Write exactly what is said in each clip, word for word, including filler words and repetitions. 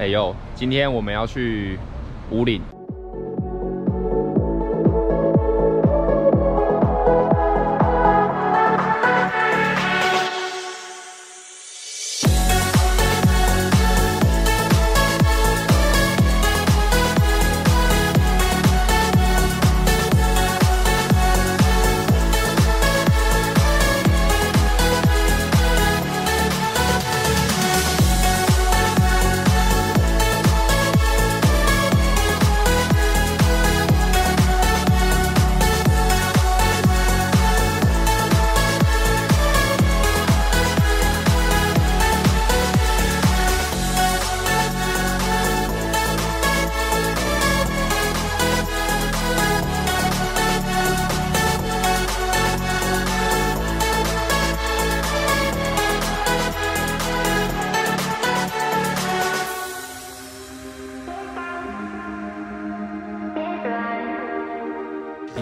哎呦，今天我们要去武岭。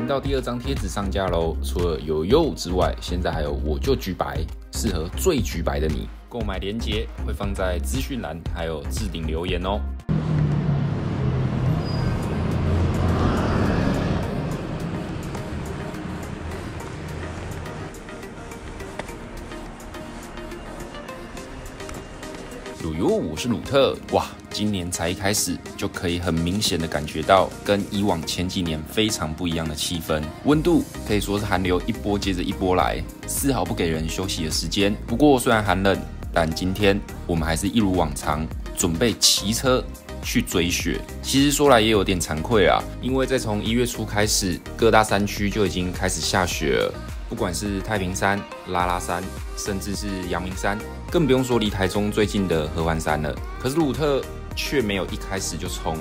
到第二张贴纸上架喽！除了有柚之外，现在还有我就橘白，适合最橘白的你。购买链接会放在资讯栏，还有置顶留言哦。鲁尤，我是鲁特，哇！ 今年才开始，就可以很明显的感觉到跟以往前几年非常不一样的气氛。温度可以说是寒流一波接着一波来，丝毫不给人休息的时间。不过虽然寒冷，但今天我们还是一如往常，准备骑车去追雪。其实说来也有点惭愧啊，因为在从一月初开始，各大山区就已经开始下雪了。 不管是太平山、拉拉山，甚至是阳明山，更不用说离台中最近的合欢山了。可是鲁特却没有一开始就冲，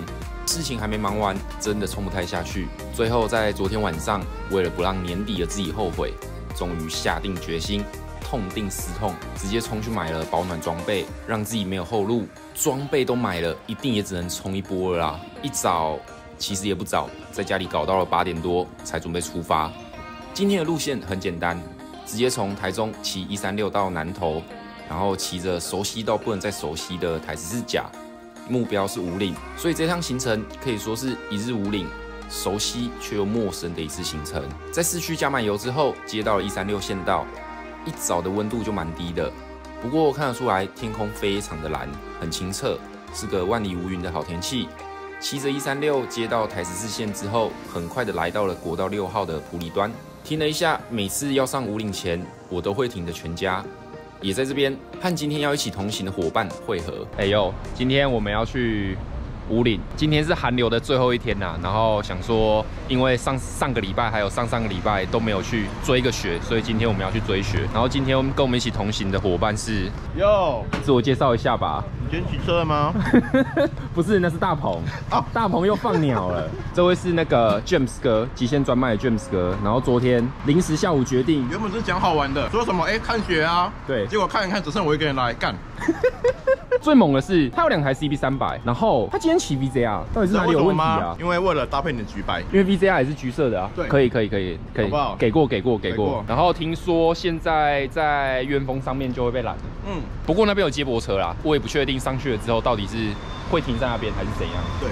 事情还没忙完，真的冲不太下去。最后在昨天晚上，为了不让年底的自己后悔，终于下定决心，痛定思痛，直接冲去买了保暖装备，让自己没有后路。装备都买了，一定也只能冲一波了啦。一早其实也不早，在家里搞到了八点多才准备出发。 今天的路线很简单，直接从台中骑一三六到南投，然后骑着熟悉到不能再熟悉的台十四甲，目标是武岭，所以这趟行程可以说是一日武岭，熟悉却又陌生的一次行程。在市区加满油之后，接到了一三六县道，一早的温度就蛮低的，不过看得出来天空非常的蓝，很清澈，是个万里无云的好天气。 骑着一三六接到台十四线之后，很快的来到了国道六号的埔里端，停了一下。每次要上武岭前，我都会停的全家，也在这边和今天要一起同行的伙伴会合。哎呦，今天我们要去武岭，今天是寒流的最后一天呐、啊。然后想说，因为上上个礼拜还有上上个礼拜都没有去追个雪，所以今天我们要去追雪。然后今天我们跟我们一起同行的伙伴是，哟，自我介绍一下吧。 你今天骑车了吗？不是，那是大鹏。哦，大鹏又放鸟了。这位是那个 James 哥，极限专卖的 James 哥。然后昨天临时下午决定，原本是讲好玩的，说什么哎、欸、看雪啊，对。结果看一看，只剩我一个人来干。最猛的是他有两台 C B 三百， 然后他今天骑 V Z R， 到底是哪里有问题啊？因为为了搭配你的橘白，因为 V Z R 也是橘色的啊。对，可以可以可以可以，好不好？给过给过给过。然后听说现在在鸢峰上面就会被拦。嗯，不过那边有接驳车啦，我也不确定。 上去了之后，到底是会停在那边还是怎样？对，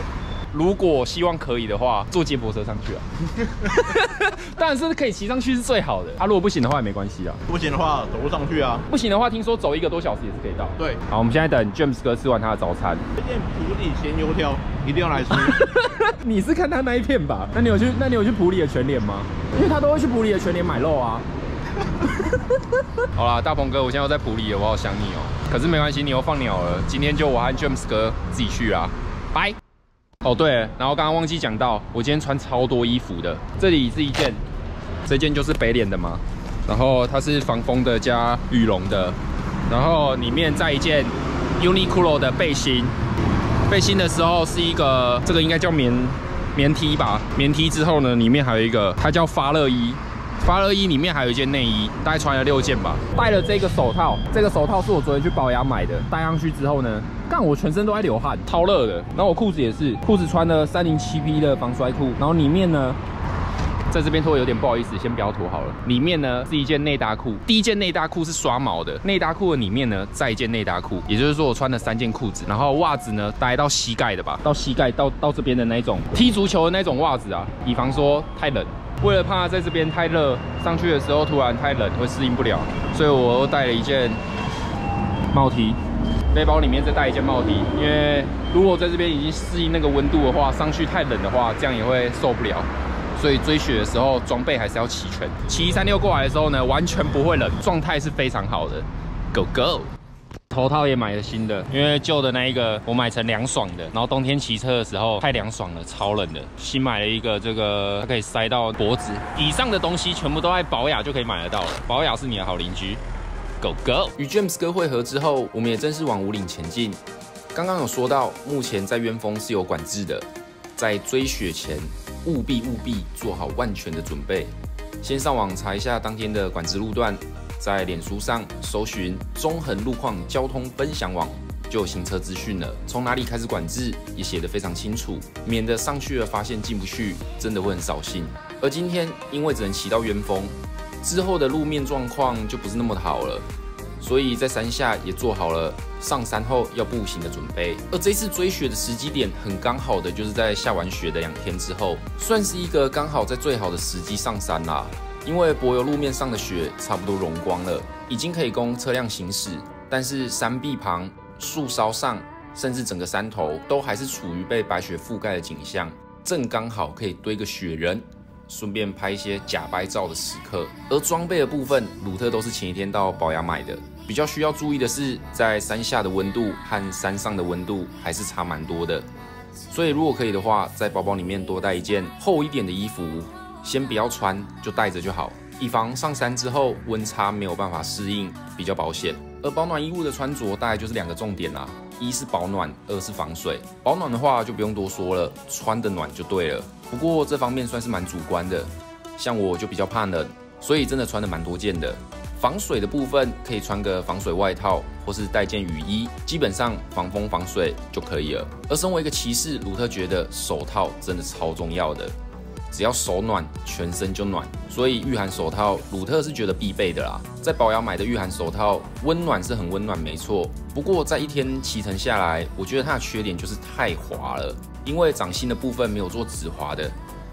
如果希望可以的话，坐接驳车上去啊。当然是可以骑上去是最好的啊。如果不行的话也没关系啊，不行的话走路上去啊。不行的话，听说走一个多小时也是可以到。对，好，我们现在等 James 哥吃完他的早餐。这片埔里咸油条一定要来吃。你是看他那一片吧？那你有去？那你有去埔里的全联吗？因为他都会去埔里的全联买肉啊。好啦，大鹏哥，我现在又在埔里了，我好想你哦。 可是没关系，你又放鸟了。今天就我和 James 哥自己去啦，拜。哦对了，然后刚刚忘记讲到，我今天穿超多衣服的。这里是一件，这件就是北脸的嘛，然后它是防风的加羽绒的，然后里面再一件 Uniqlo 的背心。背心的时候是一个，这个应该叫棉棉 T 吧？棉 T 之后呢，里面还有一个，它叫发热衣。 发热衣里面还有一件内衣，大概穿了六件吧。戴了这个手套，这个手套是我昨天去保养买的。戴上去之后呢，干我全身都在流汗，超热的。然后我裤子也是，裤子穿了三零七 P 的防摔裤，然后里面呢。在这边脱有点不好意思，先不要脱好了。里面呢是一件内搭裤，第一件内搭裤是刷毛的，内搭裤的里面呢再一件内搭裤，也就是说我穿了三件裤子，然后袜子呢大概到膝盖的吧，到膝盖到到这边的那一种踢足球的那种袜子啊，以防说太冷。 为了怕在这边太热，上去的时候突然太冷会适应不了，所以我又带了一件帽 T， 背包里面再带一件帽 T， 因为如果在这边已经适应那个温度的话，上去太冷的话，这样也会受不了。所以追雪的时候装备还是要齐全。骑一三六过来的时候呢，完全不会冷，状态是非常好的。Go go！ 头套也买了新的，因为旧的那一个我买成凉爽的，然后冬天骑车的时候太凉爽了，超冷的。新买了一个这个，它可以塞到脖子以上的东西，全部都在宝雅就可以买得到了。宝雅是你的好邻居， Go Go！ 与 James 哥会合之后，我们也正式往武岭前进。刚刚有说到，目前在鸢峰是有管制的，在追雪前务必务必做好万全的准备。先上网查一下当天的管制路段。 在脸书上搜寻中横路况交通分享网，就有行车资讯了。从哪里开始管制也写得非常清楚，免得上去了发现进不去，真的会很扫兴。而今天因为只能骑到鸢峰，之后的路面状况就不是那么好了，所以在山下也做好了上山后要步行的准备。而这次追雪的时机点很刚好的就是在下完雪的两天之后，算是一个刚好在最好的时机上山啦。 因为柏油路面上的雪差不多融光了，已经可以供车辆行驶，但是山壁旁、树梢上，甚至整个山头都还是处于被白雪覆盖的景象，正刚好可以堆个雪人，顺便拍一些假掰照的时刻。而装备的部分，鲁特都是前一天到宝雅买的。比较需要注意的是，在山下的温度和山上的温度还是差蛮多的，所以如果可以的话，在包包里面多带一件厚一点的衣服。 先不要穿，就带着就好，以防上山之后温差没有办法适应，比较保险。而保暖衣物的穿着大概就是两个重点啦，一是保暖，二是防水。保暖的话就不用多说了，穿得暖就对了。不过这方面算是蛮主观的，像我就比较怕冷，所以真的穿得蛮多件的。防水的部分可以穿个防水外套，或是带件雨衣，基本上防风防水就可以了。而身为一个骑士，鲁特觉得手套真的超重要的。 只要手暖，全身就暖，所以御寒手套，鲁特是觉得必备的啦。在宝雅买的御寒手套，温暖是很温暖，没错。不过在一天骑乘下来，我觉得它的缺点就是太滑了，因为掌心的部分没有做止滑的，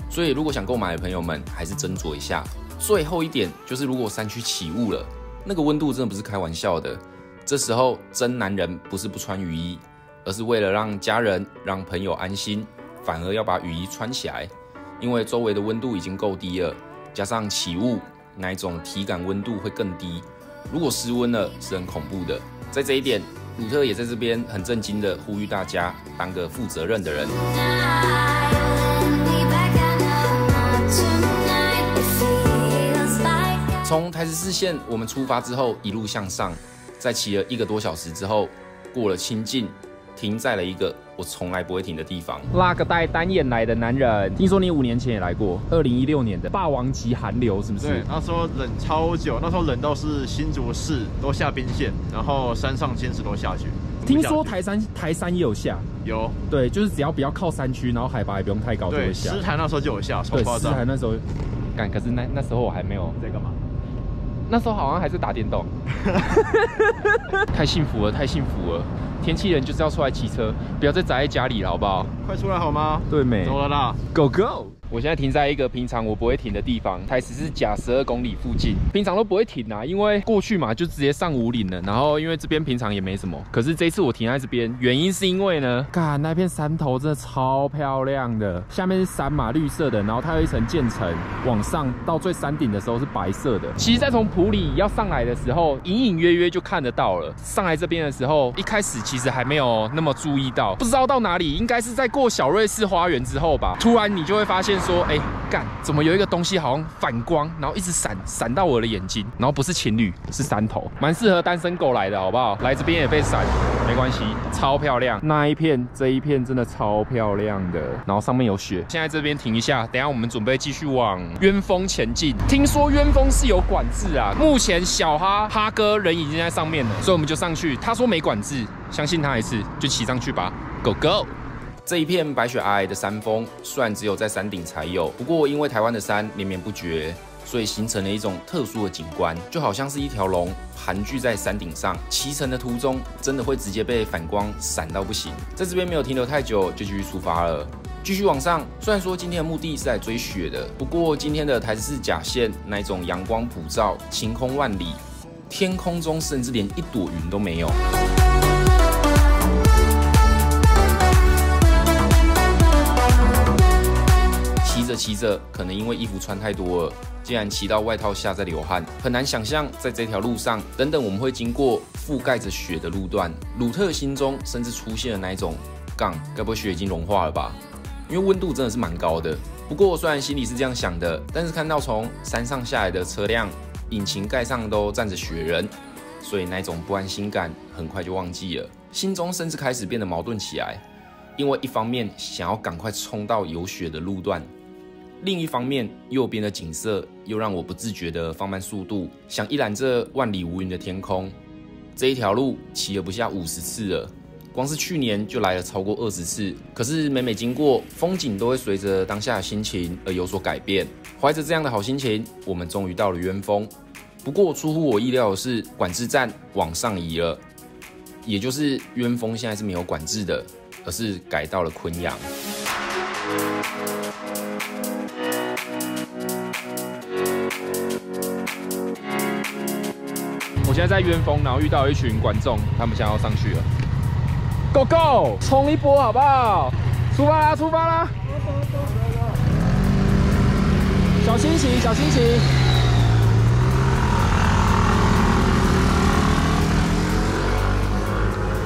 所以如果想购买的朋友们，还是斟酌一下。最后一点就是，如果山区起雾了，那个温度真的不是开玩笑的。这时候真男人不是不穿雨衣，而是为了让家人、让朋友安心，反而要把雨衣穿起来。 因为周围的温度已经够低了，加上起雾，那一种体感温度会更低。如果失温了，是很恐怖的。在这一点，鲁特也在这边很震惊的呼吁大家，当个负责任的人。从台十四线我们出发之后，一路向上，在骑了一个多小时之后，过了清境。 停在了一个我从来不会停的地方。拉个带单眼来的男人，听说你五年前也来过，二零一六年的霸王级寒流是不是？对，那时候冷超久，那时候冷到是新竹市都下冰线，然后山上坚持都下雪。听说台山台山也有下，有对，就是只要不要靠山区，然后海拔也不用太高就会下。对，狮潭那时候就有下，超夸张。对，狮潭那时候，干，可是那那时候我还没有在干嘛。 那时候好像还是打电动，太幸福了，太幸福了！天气冷就是要出来骑车，不要再宅在家里了，好不好？快出来好吗？对没？走了啦 ，Go Go！ 我现在停在一个平常我不会停的地方，台十四甲十二公里附近，平常都不会停啊，因为过去嘛就直接上武岭了。然后因为这边平常也没什么，可是这次我停在这边，原因是因为呢，看那片山头真的超漂亮的，下面是山嘛，绿色的，然后它有一层渐层，往上到最山顶的时候是白色的。其实在从埔里要上来的时候，隐隐约约就看得到了。上来这边的时候，一开始其实还没有那么注意到，不知道到哪里，应该是在过小瑞士花园之后吧，突然你就会发现。 说哎干，怎么有一个东西好像反光，然后一直闪闪到我的眼睛，然后不是情侣是山头，蛮适合单身狗来的，好不好？来这边也被闪，没关系，超漂亮。那一片这一片真的超漂亮的，然后上面有雪。现在这边停一下，等一下我们准备继续往鸢峰前进。听说鸢峰是有管制啊，目前小哈哈哥人已经在上面了，所以我们就上去。他说没管制，相信他一次，就骑上去吧。Go go。这一片白雪皑皑的山峰，虽然只有在山顶才有，不过因为台湾的山连绵不绝，所以形成了一种特殊的景观，就好像是一条龙盘踞在山顶上。骑乘的途中，真的会直接被反光闪到不行。在这边没有停留太久，就继续出发了。 继续往上，虽然说今天的目的是来追雪的，不过今天的台十四甲线那一种阳光普照，晴空万里，天空中甚至连一朵云都没有。骑着骑着，可能因为衣服穿太多了，竟然骑到外套下在流汗，很难想象在这条路上，等等我们会经过覆盖着雪的路段，鲁特心中甚至出现了那一种，杠，该不会雪已经融化了吧？ 因为温度真的是蛮高的，不过虽然心里是这样想的，但是看到从山上下来的车辆，引擎盖上都站着雪人，所以那种不安心感很快就忘记了，心中甚至开始变得矛盾起来。因为一方面想要赶快冲到有雪的路段，另一方面右边的景色又让我不自觉地放慢速度，想一览这万里无云的天空。这一条路骑了不下五十次了。 光是去年就来了超过二十次，可是每每经过，风景都会随着当下的心情而有所改变。怀着这样的好心情，我们终于到了鸢峰。不过出乎我意料的是，管制站往上移了，也就是鸢峰现在是没有管制的，而是改到了昆阳。 我现在在鸢峰，然后遇到一群观众，他们想要上去了。 Go go， 冲一波好不好？出发啦，出发啦！小心骑，小心骑！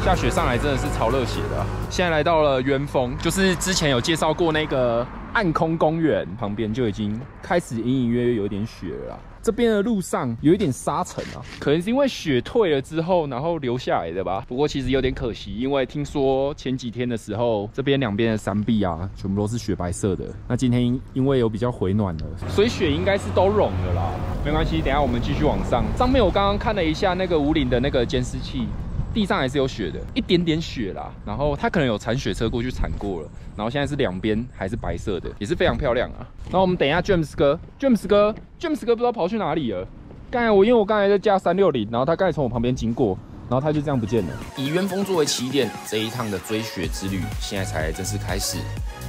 下雪上来真的是超热血的、啊。现在来到了鸢峰，就是之前有介绍过那个暗空公园旁边，就已经开始隐隐约约有点雪了啦。 这边的路上有一点沙尘啊，可能是因为雪退了之后，然后留下来的吧。不过其实有点可惜，因为听说前几天的时候，这边两边的山壁啊，全部都是雪白色的。那今天因为有比较回暖了，所以雪应该是都融了啦。没关系，等一下我们继续往上。上面我刚刚看了一下那个武岭的那个监视器，地上还是有雪的，一点点雪啦。然后它可能有铲雪车过去铲过了，然后现在是两边还是白色的，也是非常漂亮啊。然后我们等一下 James 哥 ，James 哥。 James 哥不知道跑去哪里了。刚才我因为我刚才在加三六零，然后他刚才从我旁边经过，然后他就这样不见了。以鸢峰作为起点，这一趟的追雪之旅现在才正式开始。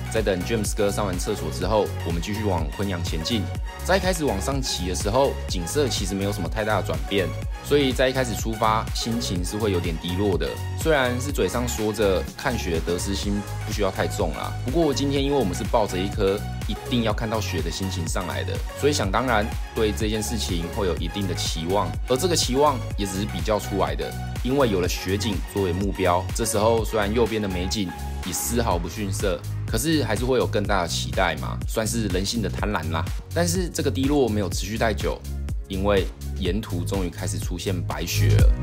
在等 James 哥上完厕所之后，我们继续往昆阳前进。在一开始往上骑的时候，景色其实没有什么太大的转变，所以在一开始出发，心情是会有点低落的。虽然是嘴上说着看雪的得失心不需要太重啦，不过今天因为我们是抱着一颗 一定要看到雪的心情上来的，所以想当然对这件事情会有一定的期望，而这个期望也只是比较出来的，因为有了雪景作为目标，这时候虽然右边的美景也丝毫不逊色，可是还是会有更大的期待嘛，算是人性的贪婪啦。但是这个低落没有持续太久，因为沿途终于开始出现白雪了。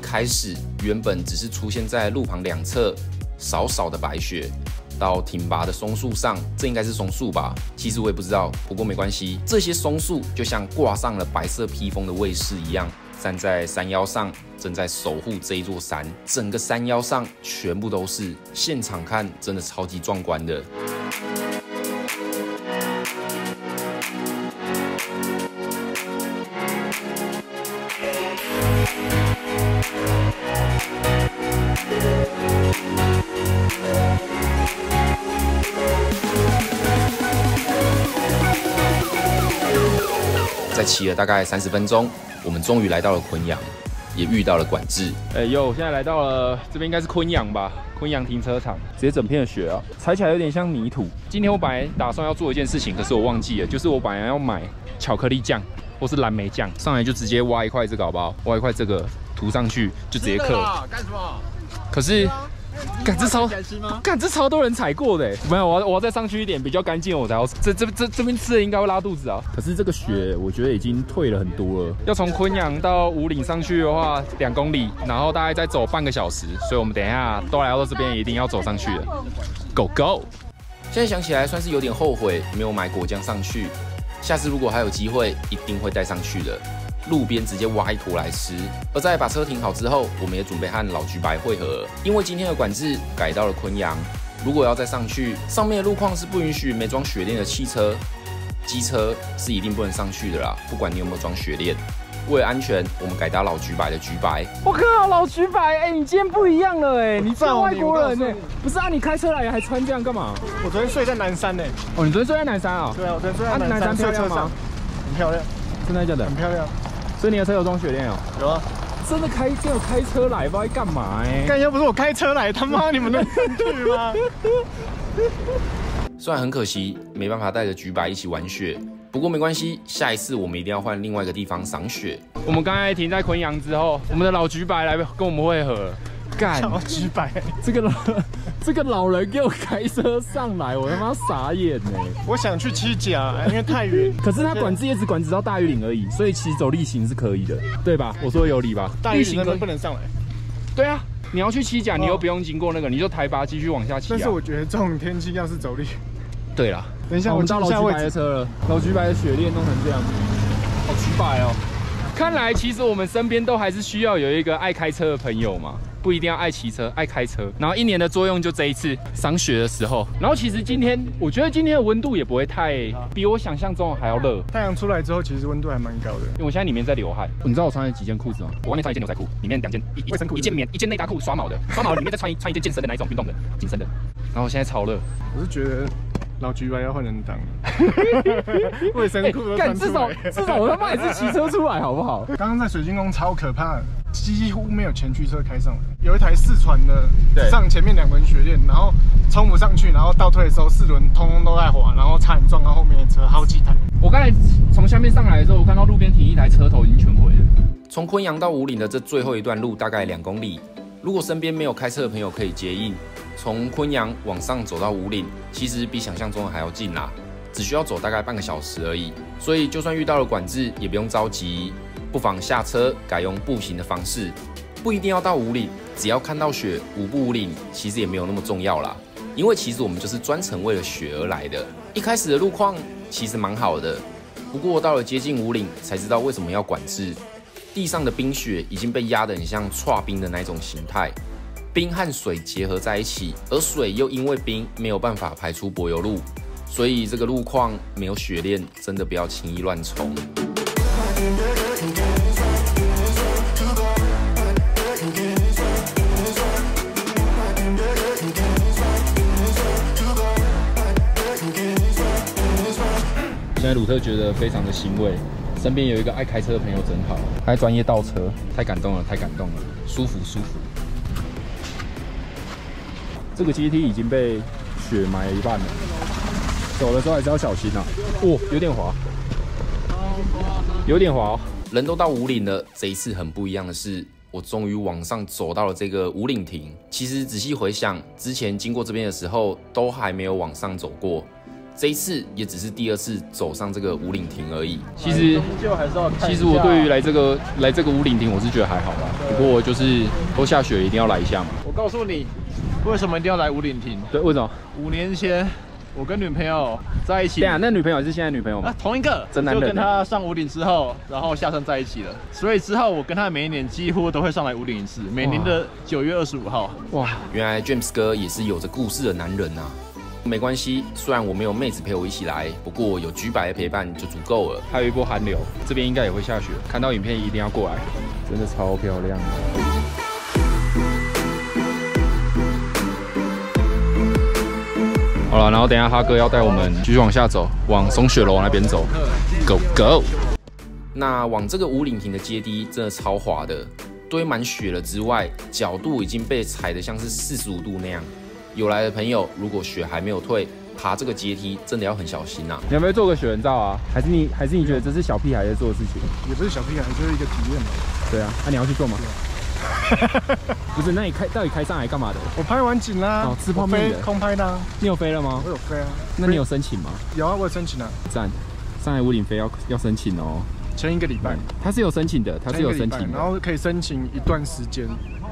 开始原本只是出现在路旁两侧少少的白雪，到挺拔的松树上，这应该是松树吧？其实我也不知道，不过没关系，这些松树就像挂上了白色披风的卫士一样，站在山腰上，正在守护这一座山。整个山腰上全部都是，现场看真的超级壮观的。 在骑了大概三十分钟，我们终于来到了昆阳，也遇到了管制。哎呦，现在来到了这边应该是昆阳吧？昆阳停车场，直接整片的雪啊，踩起来有点像泥土。今天我本来打算要做一件事情，可是我忘记了，就是我本来要买巧克力酱或是蓝莓酱，上来就直接挖一块这个好不好？挖一块这个涂上去就直接刻。干什么？可是。 干这超，干这超多人踩过的，没有，我要我要再上去一点，比较干净，我才要。这这这这边吃的应该会拉肚子啊。可是这个雪，我觉得已经退了很多了。要从昆阳到武岭上去的话，两公里，然后大概再走半个小时，所以我们等一下都来到这边，一定要走上去了。Go go！ 现在想起来算是有点后悔没有买果酱上去，下次如果还有机会，一定会带上去的。路边直接挖一坨来吃。而在把车停好之后，我们也准备和老橘白会合，因为今天的管制改到了昆阳。如果要再上去，上面的路况是不允许没装雪链的汽车、机车是一定不能上去的啦，不管你有没有装雪链。 为了安全，我们改搭老橘白的橘白。我靠，老橘白，哎、欸，你今天不一样了哎、欸，你像外国人哎、欸。不是啊，你开车来还穿这样干嘛？我昨天睡在南山呢、欸。哦，你昨天睡在南山啊、喔？对啊，我昨天睡在南山。啊、南山漂亮吗？很漂亮。真的假的？很漂亮。所以你的车有装雪链哦、喔？有啊。真的开只有开车来，不知道干嘛哎、欸。干要不是我开车来，他妈你们能进去吗？虽然很可惜，没办法带着橘白一起玩雪。 不过没关系，下一次我们一定要换另外一个地方赏雪。我们刚才停在昆阳之后，我们的老橘白来跟我们会合。干，老橘白，这个老这个老人给我开车上来，我他妈傻眼哎！我想去七甲，因为太远。可是他管制也只管制到大玉岭而已，所以其实走力行是可以的，对吧？我说有理吧？大玉岭不能上来。对啊。 你要去七甲，你又不用经过那个，你就台八继续往下骑、啊。但是我觉得这种天气要是走力，对啦。等一下，我们到老橘白的车了，老橘白的雪链弄成这样，好橘白哦。看来其实我们身边都还是需要有一个爱开车的朋友嘛，不一定要爱骑车，爱开车。然后一年的作用就这一次赏雪的时候。然后其实今天，我觉得今天的温度也不会太比我想象中还要热。太阳出来之后，其实温度还蛮高的。因为我现在里面在流汗，你知道我穿了几件裤子吗？我外面穿一件牛仔裤，里面两件一卫生裤，一件棉，一件内搭裤，刷毛的，刷毛里面再穿一穿一件健身的那一种运动的紧身的。然后现在超热，我是觉得。 老橘白要换人当，卫生裤都穿出来。至少至少我他妈也是骑车出来，好不好？刚刚在水晶宫超可怕的，几乎没有前驱车开上来，有一台四传的上前面两轮雪链，然后冲不上去，然后倒退的时候四轮通通都在滑，然后差点撞到后面的车，好几台。我刚才从下面上来的时候，我看到路边停一台车头已经全毁了。从昆阳到武岭的这最后一段路大概两公里，如果身边没有开车的朋友可以接应。 从昆阳往上走到武岭，其实比想象中的还要近啦，只需要走大概半个小时而已。所以就算遇到了管制，也不用着急，不妨下车改用步行的方式，不一定要到武岭，只要看到雪，武不武岭其实也没有那么重要啦。因为其实我们就是专程为了雪而来的。一开始的路况其实蛮好的，不过到了接近武岭才知道为什么要管制，地上的冰雪已经被压得很像唰冰的那种形态。 冰和水结合在一起，而水又因为冰没有办法排出柏油路，所以这个路况没有雪链，真的不要轻易乱冲。现在鲁特觉得非常的欣慰。 身边有一个爱开车的朋友真好，还专业倒车，太感动了，太感动了，舒服舒服。这个阶梯已经被雪埋了一半了，走的时候还是要小心啊！哦，有点滑，有点滑哦。人都到武岭了，这一次很不一样的是，我终于往上走到了这个武岭亭。其实仔细回想，之前经过这边的时候，都还没有往上走过。 这一次也只是第二次走上这个武岭亭而已。其实，其实我对于来这个来这个武岭亭，我是觉得还好啦。不过就是都下雪，一定要来一下嘛。我告诉你，为什么一定要来武岭亭？对，为什么？五年前我跟女朋友在一起。对啊，那女朋友是现在女朋友吗？啊，同一个。真男人。就跟她上武岭之后，然后下山在一起了。所以之后我跟她每一年几乎都会上来武岭一次，每年的九月二十五号。哇，原来 James 哥也是有着故事的男人啊。 没关系，虽然我没有妹子陪我一起来，不过有橘白的陪伴就足够了。还有一波寒流，这边应该也会下雪，看到影片一定要过来，真的超漂亮。好了，然后等一下哈哥要带我们继续往下走，往松雪楼那边走 ，Go Go。那往这个武岭亭的阶梯真的超滑的，堆满雪了之外，角度已经被踩得像是四十五度那样。 有来的朋友，如果雪还没有退，爬这个阶梯真的要很小心呐、啊。你有没有做个雪人照啊？还是你，还是你觉得这是小屁孩在做的事情？也不是小屁孩，就是一个体验嘛。对啊，那、啊、你要去做吗？不是，那你开到底开上来干嘛的？我拍完景啦、啊，哦，吃泡面的，空拍的、啊。你有飞了吗？我有飞啊。那你有申请吗？有啊，我有申请啊。赞，上海武岭飞要要申请哦。前一个礼拜，他是有申请的，他是有申请的，然后可以申请一段时间，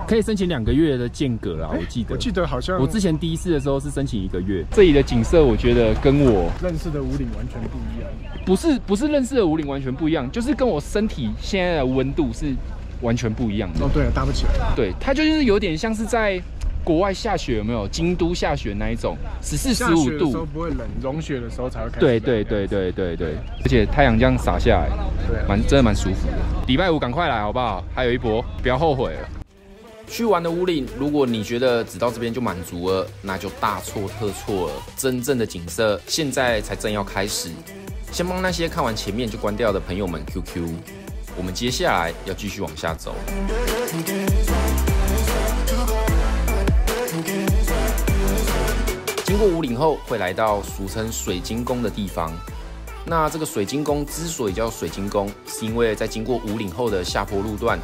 可以申请两个月的间隔啦。我记得，我记得好像我之前第一次的时候是申请一个月。这里的景色，我觉得跟我认识的武岭完全不一样。不是不是认识的武岭完全不一样，就是跟我身体现在的温度是完全不一样的。哦，对了，搭不起来。对，它就是有点像是在。 国外下雪有没有？京都下雪那一种，十四十五度，都不会冷，融雪的时候才会开始。对对对对对对，而且太阳这样洒下来，对，蛮真的蛮舒服的。礼拜五赶快来好不好？还有一波，不要后悔了。去玩的武岭，如果你觉得只到这边就满足了，那就大错特错了。真正的景色现在才正要开始，先帮那些看完前面就关掉的朋友们 Q Q。我们接下来要继续往下走。 经过武岭后，会来到俗称水晶宫的地方。那这个水晶宫之所以叫水晶宫，是因为在经过武岭后的下坡路段，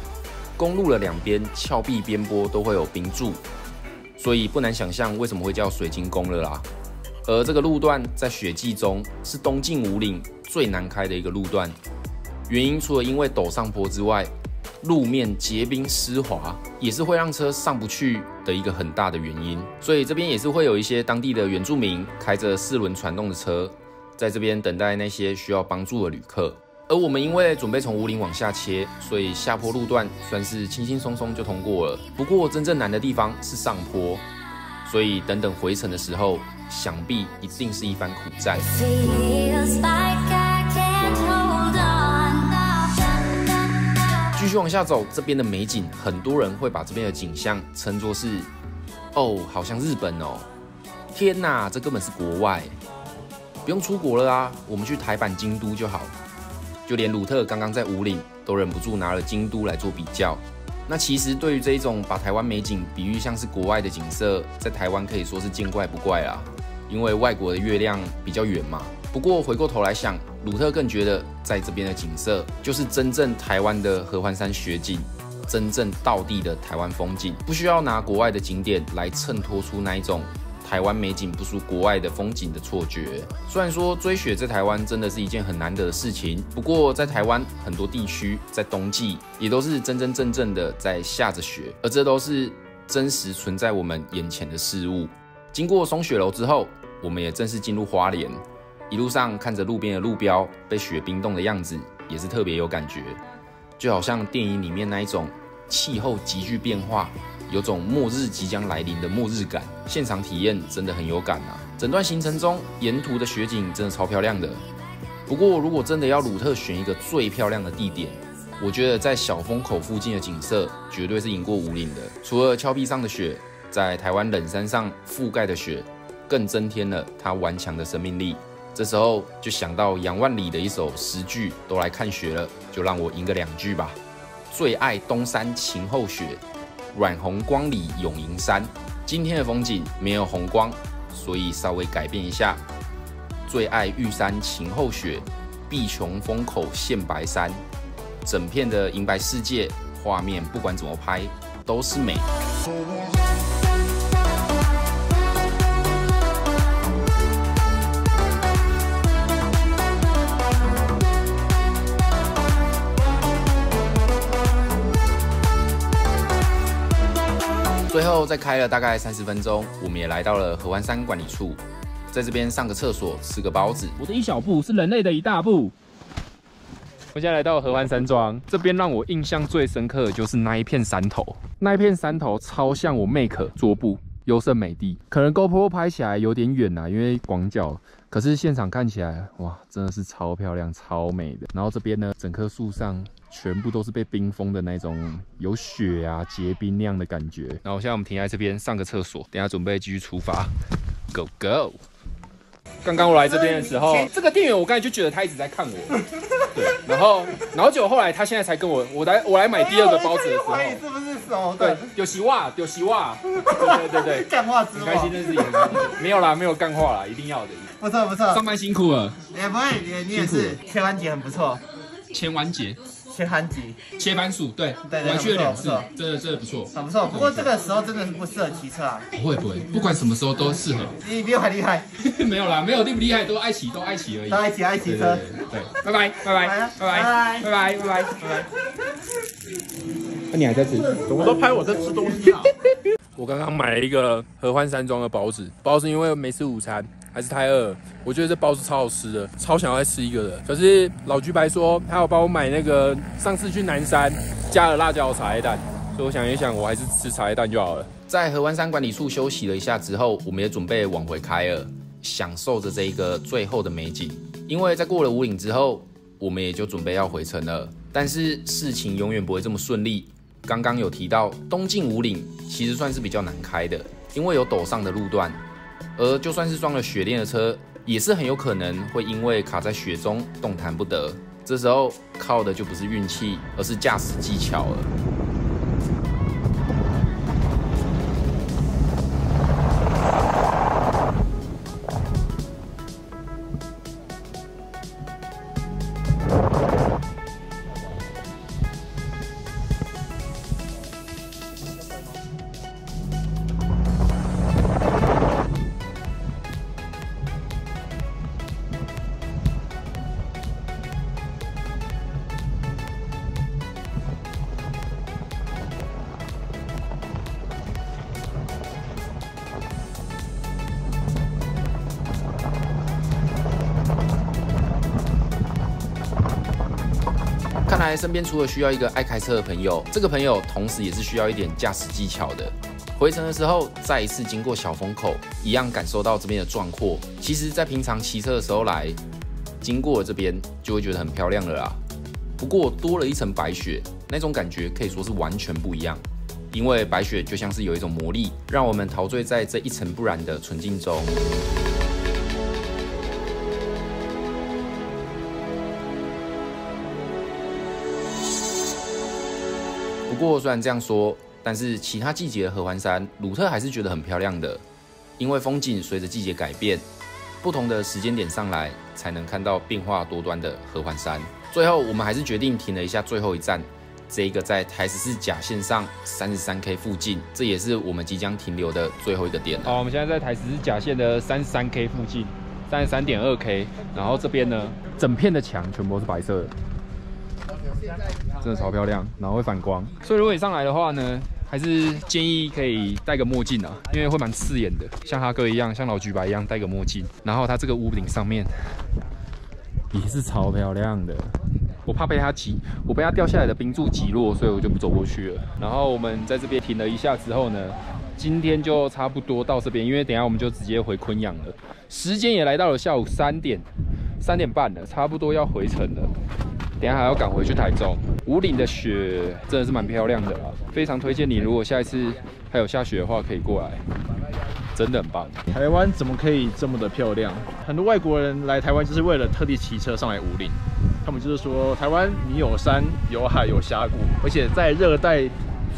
公路的两边峭壁边坡都会有冰柱，所以不难想象为什么会叫水晶宫了啦。而这个路段在雪季中是东进武岭最难开的一个路段，原因除了因为陡上坡之外，路面结冰湿滑，也是会让车上不去的一个很大的原因，所以这边也是会有一些当地的原住民开着四轮传动的车，在这边等待那些需要帮助的旅客。而我们因为准备从武岭往下切，所以下坡路段算是轻轻松松就通过了。不过真正难的地方是上坡，所以等等回程的时候，想必一定是一番苦战。 继续往下走，这边的美景，很多人会把这边的景象称作是，哦，好像日本哦，天哪，这根本是国外，不用出国了啦，我们去台版京都就好。就连鲁特刚刚在武岭都忍不住拿了京都来做比较。那其实对于这一种把台湾美景比喻像是国外的景色，在台湾可以说是见怪不怪啦，因为外国的月亮比较圆嘛。不过回过头来想。 鲁特更觉得，在这边的景色就是真正台湾的合欢山雪景，真正道地的台湾风景，不需要拿国外的景点来衬托出那一种台湾美景不输国外的风景的错觉。虽然说追雪在台湾真的是一件很难得的事情，不过在台湾很多地区在冬季也都是真真正正的在下着雪，而这都是真实存在我们眼前的事物。经过松雪楼之后，我们也正式进入花莲。 一路上看着路边的路标被雪冰冻的样子，也是特别有感觉，就好像电影里面那一种气候急剧变化，有种末日即将来临的末日感。现场体验真的很有感啊！整段行程中，沿途的雪景真的超漂亮的。不过，如果真的要鲁特选一个最漂亮的地点，我觉得在小风口附近的景色绝对是赢过武岭的。除了峭壁上的雪，在台湾冷山上覆盖的雪，更增添了它顽强的生命力。 这时候就想到杨万里的一首诗句：“都来看雪了，就让我吟个两句吧。”最爱东山晴后雪，阮红光里永银山。今天的风景没有红光，所以稍微改变一下。最爱玉山晴后雪，碧琼风口现白山。整片的银白世界，画面不管怎么拍都是美。 最后，再开了大概三十分钟，我们也来到了合欢山管理处，在这边上个厕所，吃个包子。我的一小步是人类的一大步。我现在来到合欢山庄，这边让我印象最深刻的就是那一片山头，那一片山头超像我 make 桌布，优胜美地。可能 GoPro 拍起来有点远啊，因为广角，可是现场看起来，哇，真的是超漂亮、超美的。然后这边呢，整棵树上。 全部都是被冰封的那种，有雪啊、结冰那样的感觉。然后现在我们停在这边上个厕所，等下准备继续出发 ，Go Go！ 刚刚我来这边的时候，这个店员我刚才就觉得他一直在看我，对。然后，然后结果后来他现在才跟我，我来我来买第二个包子的时候，是不是熟的？对，有洗袜，有洗袜，对对对，干话之王，开心认识你。没有啦，没有干话啦，一定要的。不错不错，上班辛苦了。也不会，你你也是。千万姐很不错。千万姐。切番茄、切番薯，对，我还去了两次，真的真的不错，很不错。不过这个时候真的是不适合骑车啊。不会不会，不管什么时候都适合。你比我还厉害。没有啦，没有厉不厉害，都爱骑，都爱骑而已。都爱骑，爱骑车。对，拜拜拜拜拜拜拜拜拜拜拜。那你还在吃？我都拍我在吃东西。我刚刚买了一个合欢山庄的包子，包子因为没吃午餐。 还是太饿，我觉得这包子超好吃的，超想要再吃一个的。可是老橘白说他有帮我买那个上次去南山加了辣椒茶叶蛋，所以我想一想，我还是吃茶叶蛋就好了。在合欢山管理处休息了一下之后，我们也准备往回开了，享受着这一个最后的美景。因为在过了五岭之后，我们也就准备要回程了。但是事情永远不会这么顺利。刚刚有提到东进五岭其实算是比较难开的，因为有陡上的路段。 而就算是装了雪链的车，也是很有可能会因为卡在雪中动弹不得。这时候靠的就不是运气，而是驾驶技巧了。看来身边除了需要一个爱开车的朋友，这个朋友同时也是需要一点驾驶技巧的。回程的时候，再一次经过小风口，一样感受到这边的壮阔。其实，在平常骑车的时候来，经过了这边就会觉得很漂亮了啦。不过多了一层白雪，那种感觉可以说是完全不一样。因为白雪就像是有一种魔力，让我们陶醉在这一尘不染的纯净中。 不过虽然这样说，但是其他季节的合欢山，鲁特还是觉得很漂亮的，因为风景随着季节改变，不同的时间点上来，才能看到变化多端的合欢山。最后，我们还是决定停了一下最后一站，这一个在台十四甲线上三十三 K 附近，这也是我们即将停留的最后一个点了。好，我们现在在台十四甲线的三十三 K 附近，三十三点二 K， 然后这边呢，整片的墙全部都是白色的。 真的超漂亮，然后会反光，所以如果你上来的话呢，还是建议可以戴个墨镜啊，因为会蛮刺眼的，像哈哥一样，像老橘白一样戴个墨镜。然后它这个屋顶上面也是超漂亮的，我怕被它挤，我被它掉下来的冰柱挤落，所以我就不走过去了。然后我们在这边停了一下之后呢，今天就差不多到这边，因为等一下我们就直接回昆阳了，时间也来到了下午三点，三点半了，差不多要回程了。 等下还要赶回去台中，五岭的雪真的是蛮漂亮的啦，非常推荐你。如果下一次还有下雪的话，可以过来，真的很棒。台湾怎么可以这么的漂亮？很多外国人来台湾就是为了特地骑车上来五岭，他们就是说台湾你有山有海有峡谷，而且在热带、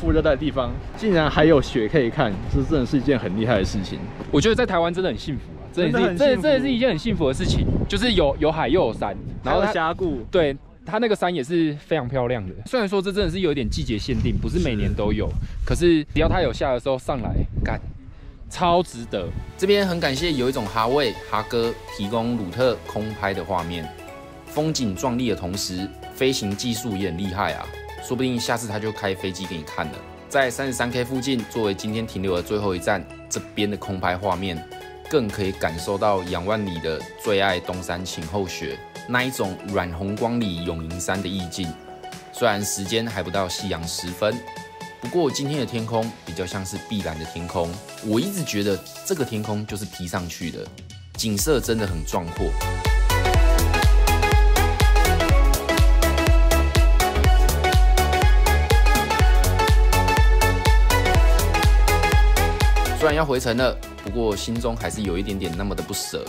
副热带的地方竟然还有雪可以看，这真的是一件很厉害的事情。我觉得在台湾真的很幸福啊，真的是，这这是一件很幸福的事情，就是有有海又有山，然后峡谷，对。 它那个山也是非常漂亮的，虽然说这真的是有一点季节限定，不是每年都有，可是只要它有下的时候上来，干，超值得。这边很感谢有一种哈味哈哥提供鲁特空拍的画面，风景壮丽的同时，飞行技术也很厉害啊，说不定下次他就开飞机给你看了。在三十三 K 附近，作为今天停留的最后一站，这边的空拍画面更可以感受到仰万里的最爱东山晴后雪。 那一种软红光里永盈山的意境，虽然时间还不到夕阳时分，不过今天的天空比较像是碧蓝的天空。我一直觉得这个天空就是 P 上去的，景色真的很壮阔。 虽然要回程了，不过心中还是有一点点那么的不舍，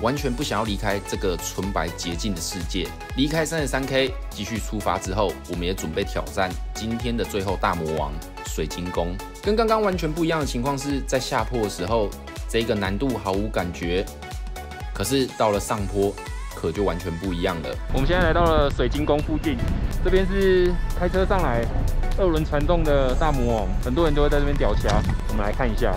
完全不想要离开这个纯白洁净的世界。离开三十三 K， 继续出发之后，我们也准备挑战今天的最后大魔王——水晶宫。跟刚刚完全不一样的情况是在下坡的时候，这个难度毫无感觉，可是到了上坡，可就完全不一样了。我们现在来到了水晶宫附近，这边是开车上来二轮传动的大魔王，很多人都会在这边屌掐。我们来看一下。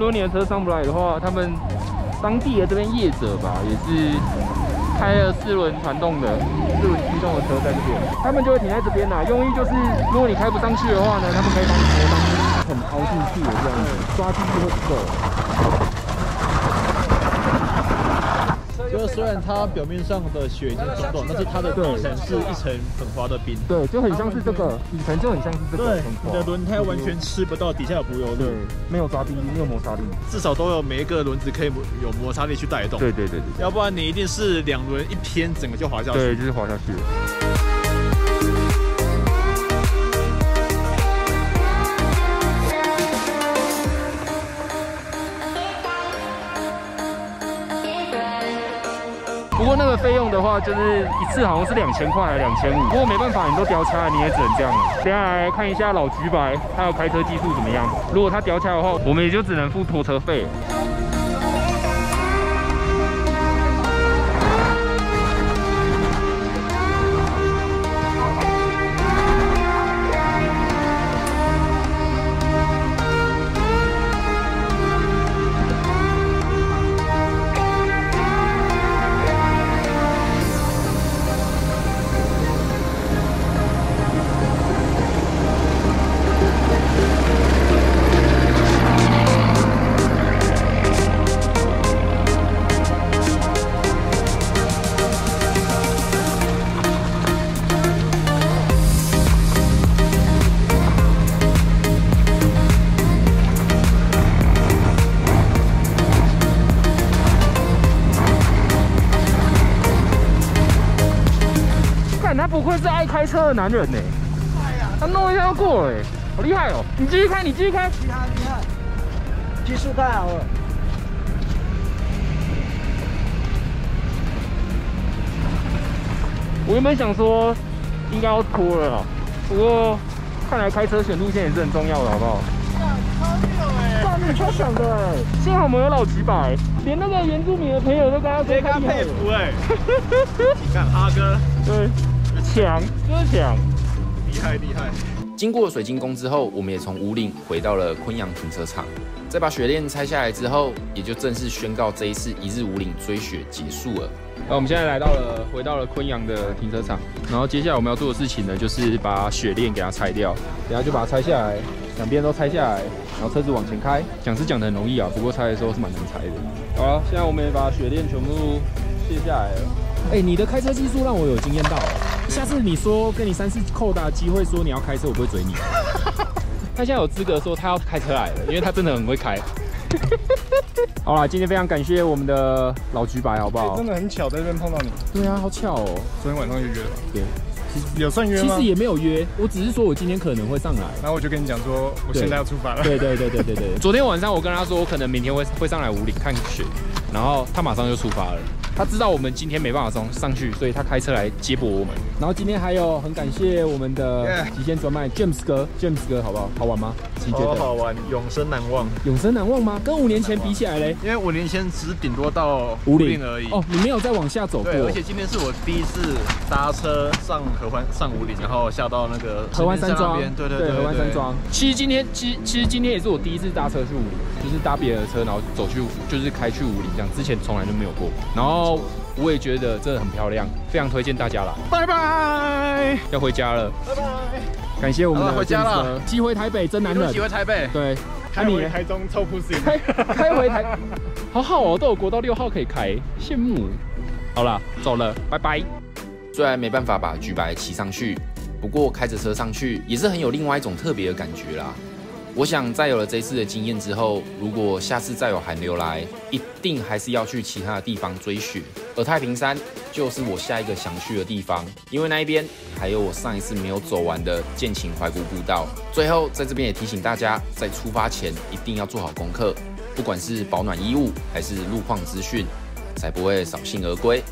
如果你的车上不来的话，他们当地的这边业者吧，也是开了四轮传动的、四轮驱动的车在这边，他们就会停在这边啦。用意就是，如果你开不上去的话呢，他们可以帮你拖上去，很凹进去的这样子，抓进去会不够。就是虽然它表面上的雪已经冲动，但是它的底层是一层粉滑的冰。对，就很像是这个底层，就很像是这个。对，你的轮胎完全吃不到底下有柏油路，对，没有抓地力，没有摩擦力，至少都有每一个轮子可以有摩擦力去带动。对对对对，要不然你一定是两轮一偏，整个就滑下去。对，就是滑下去了。 不过那个费用的话，就是一次好像是两千块，两千五。不过没办法，你都屌掐了，你也只能这样了。接下来看一下老橘白他的开车技术怎么样。如果他屌掐的话，我们也就只能付拖车费。 不愧是爱开车的男人呢，他弄一下就过了，好厉害哦！你继续开，你继续开，厉害厉害，技术太好了。我原本想说应该要拖了啦，不过看来开车选路线也是很重要的，好不好？超屌哎，哇，你超爽的哎！幸好我们有老几百，连那个原住民的朋友都跟他说他佩服哎。你看阿哥，对。 强，真强，厉害厉害！经过水晶宫之后，我们也从五岭回到了昆阳停车场。再把雪链拆下来之后，也就正式宣告这一次一日五岭追雪结束了。那我们现在来到了，回到了昆阳的停车场。然后接下来我们要做的事情呢，就是把雪链给它拆掉。等下就把它拆下来，两边都拆下来，然后车子往前开。讲是讲得很容易啊，不过拆的时候是蛮难拆的。好了，现在我们也把雪链全部卸下来了。哎、欸，你的开车技术让我有惊艳到了。 下次你说跟你三次扣打机会说你要开车，我不会追你。他现在有资格说他要开车来了，因为他真的很会开。好啦，今天非常感谢我们的老橘白，好不好？欸、真的很巧在这边碰到你。对啊，好巧哦。昨天晚上就约了。对，有算约吗？其实也没有约，我只是说我今天可能会上来，然后我就跟你讲说我现在要出发了。对对对对对对。昨天晚上我跟他说我可能明天会会上来五岭看雪，然后他马上就出发了。 他知道我们今天没办法上上去，所以他开车来接驳我们。然后今天还有很感谢我们的极限专卖 James 哥 ，James 哥好不好？好玩吗？你觉得？好好玩，永生难忘。永生难忘吗？跟五年前比起来嘞？因为五年前只顶多到五岭而已。哦，你没有再往下走过。对，而且今天是我第一次搭车上合欢上五岭，然后下到那个合欢山庄。对对对，合欢山庄。其实今天，其其实今天也是我第一次搭车去五岭，就是搭别人的车，然后走去就是开去五岭这样，之前从来就没有过。然后。 我也觉得真的很漂亮，非常推荐大家来。拜拜，要回家了。拜拜，感谢我们的回家了。机回台北真难忍，机回台北。对，开回台中臭不行。开开回台，好好哦，都有国道六号可以开，羡慕。好了，走了，拜拜。虽然没办法把橘白骑上去，不过开着车上去也是很有另外一种特别的感觉啦。我想在有了这次的经验之后，如果下次再有寒流来，一定还是要去其他的地方追雪，而太平山就是我下一个想去的地方，因为那一边还有我上一次没有走完的剑琴怀古步道。最后在这边也提醒大家，在出发前一定要做好功课，不管是保暖衣物还是路况资讯，才不会扫兴而归。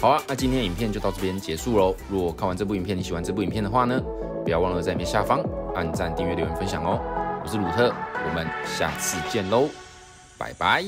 好啊，那今天的影片就到这边结束喽。如果看完这部影片，你喜欢这部影片的话呢，不要忘了在影片下方按赞、订阅、留言、分享哦。我是鲁特，我们下次见喽，拜拜。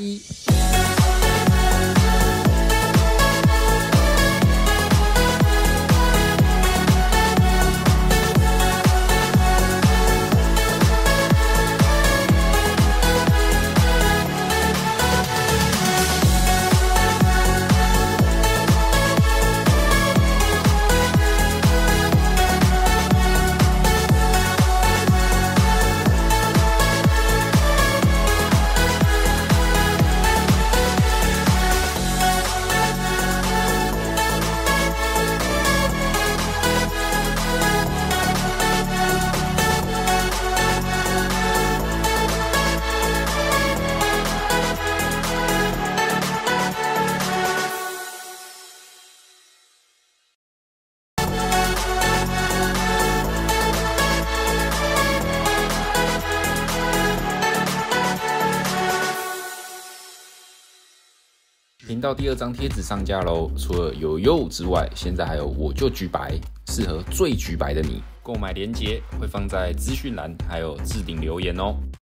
频道第二张贴纸上架喽！除了有柚之外，现在还有我就橘白，适合最橘白的你。购买链接会放在资讯栏，还有置顶留言哦。